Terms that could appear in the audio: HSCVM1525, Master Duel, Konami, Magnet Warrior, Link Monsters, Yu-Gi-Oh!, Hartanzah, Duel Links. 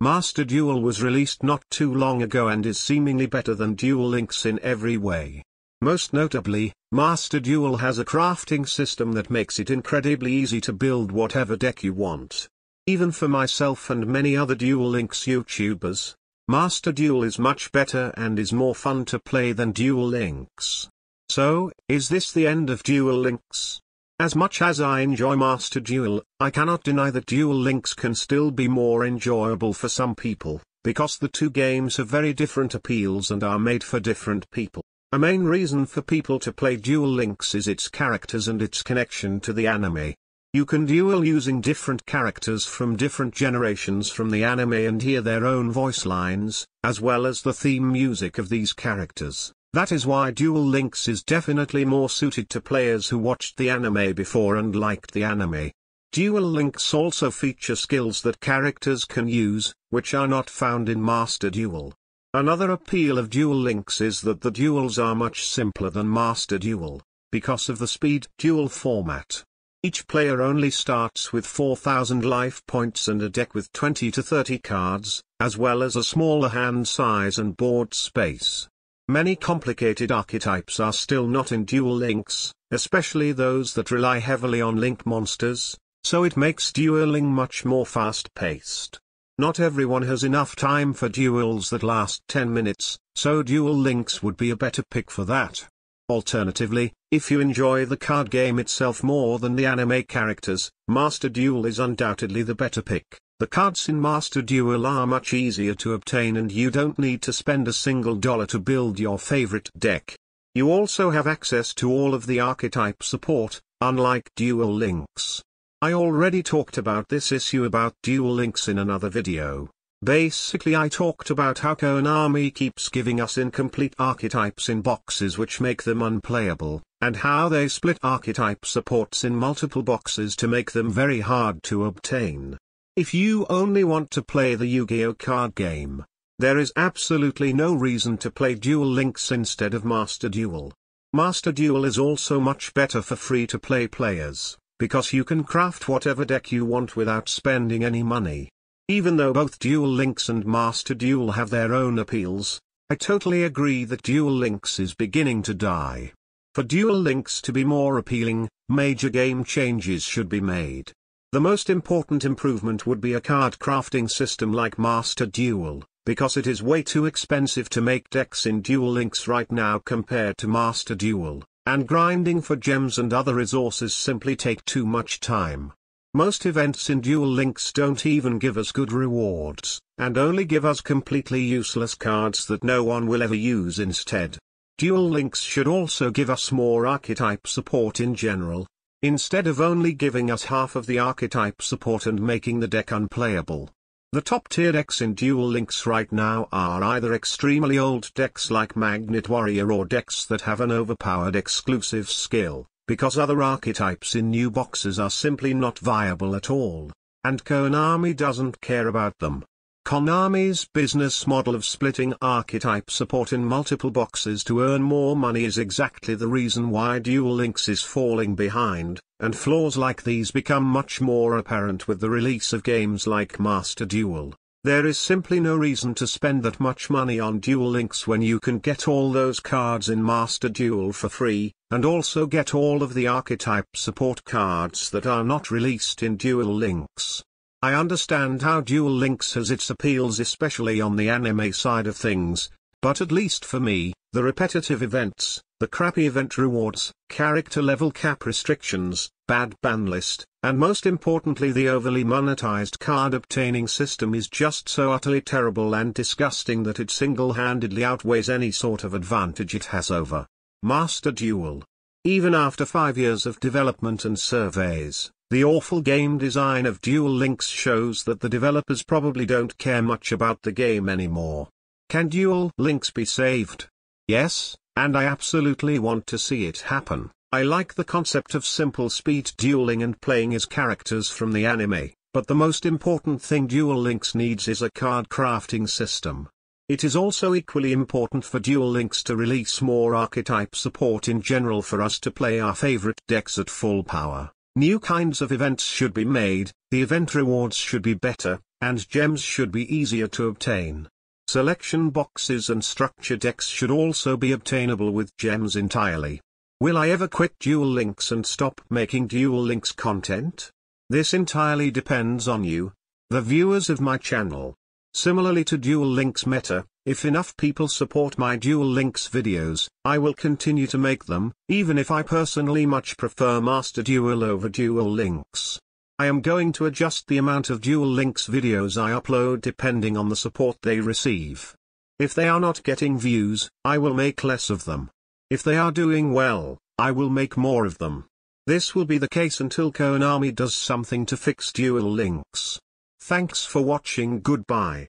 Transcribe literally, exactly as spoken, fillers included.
Master Duel was released not too long ago and is seemingly better than Duel Links in every way. Most notably, Master Duel has a crafting system that makes it incredibly easy to build whatever deck you want. Even for myself and many other Duel Links YouTubers, Master Duel is much better and is more fun to play than Duel Links. So, is this the end of Duel Links? As much as I enjoy Master Duel, I cannot deny that Duel Links can still be more enjoyable for some people, because the two games have very different appeals and are made for different people. A main reason for people to play Duel Links is its characters and its connection to the anime. You can duel using different characters from different generations from the anime and hear their own voice lines, as well as the theme music of these characters. That is why Duel Links is definitely more suited to players who watched the anime before and liked the anime. Duel Links also feature skills that characters can use, which are not found in Master Duel. Another appeal of Duel Links is that the duels are much simpler than Master Duel, because of the speed duel format. Each player only starts with four thousand life points and a deck with twenty to thirty cards, as well as a smaller hand size and board space. Many complicated archetypes are still not in Duel Links, especially those that rely heavily on Link Monsters, so it makes dueling much more fast-paced. Not everyone has enough time for duels that last ten minutes, so Duel Links would be a better pick for that. Alternatively, if you enjoy the card game itself more than the anime characters, Master Duel is undoubtedly the better pick. The cards in Master Duel are much easier to obtain and you don't need to spend a single dollar to build your favorite deck. You also have access to all of the archetype support, unlike Duel Links. I already talked about this issue about Duel Links in another video. Basically I talked about how Konami keeps giving us incomplete archetypes in boxes which make them unplayable, and how they split archetype supports in multiple boxes to make them very hard to obtain. If you only want to play the Yu-Gi-Oh! Card game, there is absolutely no reason to play Duel Links instead of Master Duel. Master Duel is also much better for free-to-play players, because you can craft whatever deck you want without spending any money. Even though both Duel Links and Master Duel have their own appeals, I totally agree that Duel Links is beginning to die. For Duel Links to be more appealing, major game changes should be made. The most important improvement would be a card crafting system like Master Duel, because it is way too expensive to make decks in Duel Links right now compared to Master Duel. And grinding for gems and other resources simply take too much time. Most events in Duel Links don't even give us good rewards, and only give us completely useless cards that no one will ever use instead. Duel Links should also give us more archetype support in general, instead of only giving us half of the archetype support and making the deck unplayable. The top-tier decks in Duel Links right now are either extremely old decks like Magnet Warrior or decks that have an overpowered exclusive skill, because other archetypes in new boxes are simply not viable at all, and Konami doesn't care about them. Konami's business model of splitting archetype support in multiple boxes to earn more money is exactly the reason why Duel Links is falling behind, and flaws like these become much more apparent with the release of games like Master Duel. There is simply no reason to spend that much money on Duel Links when you can get all those cards in Master Duel for free, and also get all of the archetype support cards that are not released in Duel Links. I understand how Duel Links has its appeals especially on the anime side of things, but at least for me, the repetitive events, the crappy event rewards, character level cap restrictions, bad ban list, and most importantly the overly monetized card obtaining system is just so utterly terrible and disgusting that it single-handedly outweighs any sort of advantage it has over Master Duel. Even after five years of development and surveys, the awful game design of Duel Links shows that the developers probably don't care much about the game anymore. Can Duel Links be saved? Yes, and I absolutely want to see it happen. I like the concept of simple speed dueling and playing as characters from the anime, but the most important thing Duel Links needs is a card crafting system. It is also equally important for Duel Links to release more archetype support in general for us to play our favorite decks at full power. New kinds of events should be made, the event rewards should be better, and gems should be easier to obtain. Selection boxes and structure decks should also be obtainable with gems entirely. Will I ever quit Duel Links and stop making Duel Links content? This entirely depends on you, the viewers of my channel. Similarly to Duel Links meta, if enough people support my Duel Links videos, I will continue to make them, even if I personally much prefer Master Duel over Duel Links. I am going to adjust the amount of Duel Links videos I upload depending on the support they receive. If they are not getting views, I will make less of them. If they are doing well, I will make more of them. This will be the case until Konami does something to fix Duel Links. Thanks for watching. Goodbye.